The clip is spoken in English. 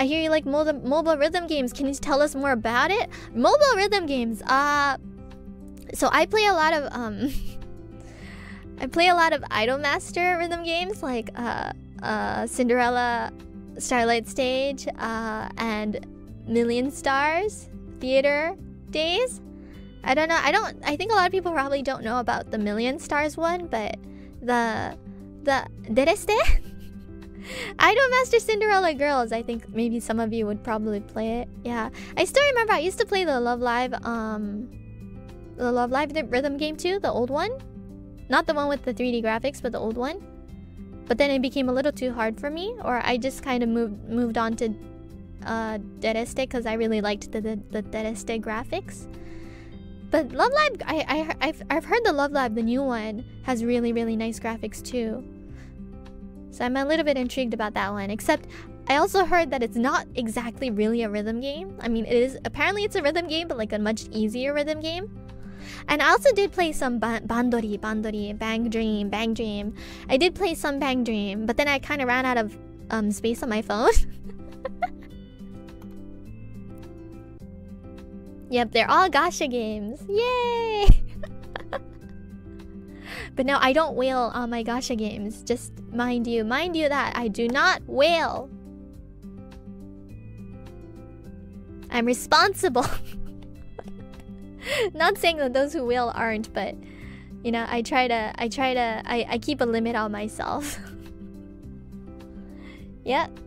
I hear you like mobile rhythm games. Can you tell us more about it? Mobile rhythm games. So I play a lot of I play a lot of Idol Master rhythm games, like Cinderella Starlight Stage and Million Stars Theater Days. I don't know. I think a lot of people probably don't know about the Million Stars one, but the Dereste Idol Master Cinderella Girls, I think maybe some of you would probably play it. Yeah, I still remember I used to play the Love Live rhythm game too, the old one, not the one with the 3D graphics, but the old one. But then it became a little too hard for me, or I just kind of moved on to Dereste because I really liked the Dereste graphics. But Love Live, I've heard the Love Live, the new one, has really, really nice graphics too. So I'm a little bit intrigued about that one. Except I also heard that it's not exactly really a rhythm game. I mean, it is, apparently it's a rhythm game, but like a much easier rhythm game. And I also did play some bandori, Bang Dream. I did play some Bang Dream, but then I kind of ran out of space on my phone. Yep, they're all gacha games. Yay! But no, I don't wail on my gacha games. Just mind you that I do not wail. I'm responsible. Not saying that those who wail aren't, but you know, I keep a limit on myself. Yep.